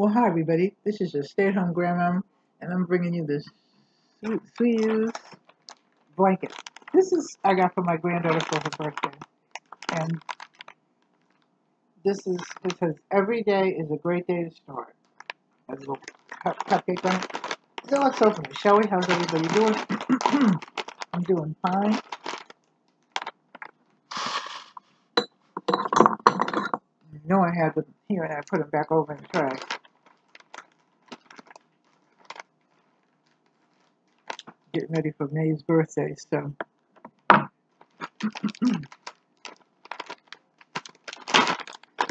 Well, hi everybody, this is your stay-at-home grandma, and I'm bringing you this Sviuse blanket. This is, I got for my granddaughter for her birthday, and this is, it says, every day is a great day to start. Has a little cupcake on it. So let's open it, shall we? How's everybody doing? I'm doing fine. I know I had them here, and I put them back over in the trash. Getting ready for May's birthday, so. I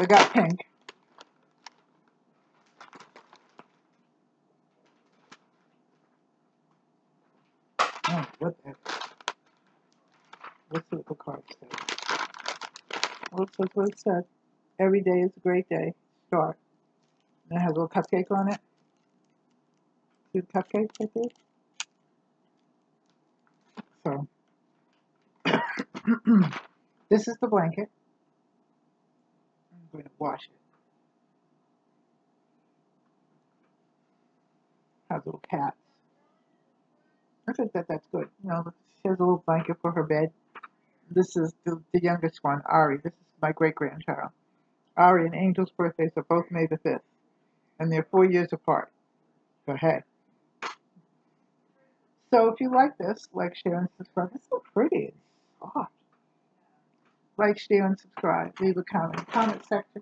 got pink. Oh, what the heck? Let's look at the card said. Let's look what it said. Every day is a great day. Start. And it has a little cupcake on it. Two cupcakes, I think. So, this is the blanket. I'm going to wash it. Has little cats. I think that's good. You know, she has a little blanket for her bed. This is the youngest one, Ari. This is my great-grandchild. Ari and Angel's birthdays are both May the 5th, and they're 4 years apart. So, hey. So, if you like this, like, share, and subscribe. It's so pretty. It's soft. Like, share, and subscribe. Leave a comment in the comment section,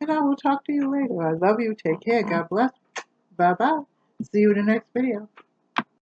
and I will talk to you later. I love you. Take care. God bless. Bye-bye. See you in the next video.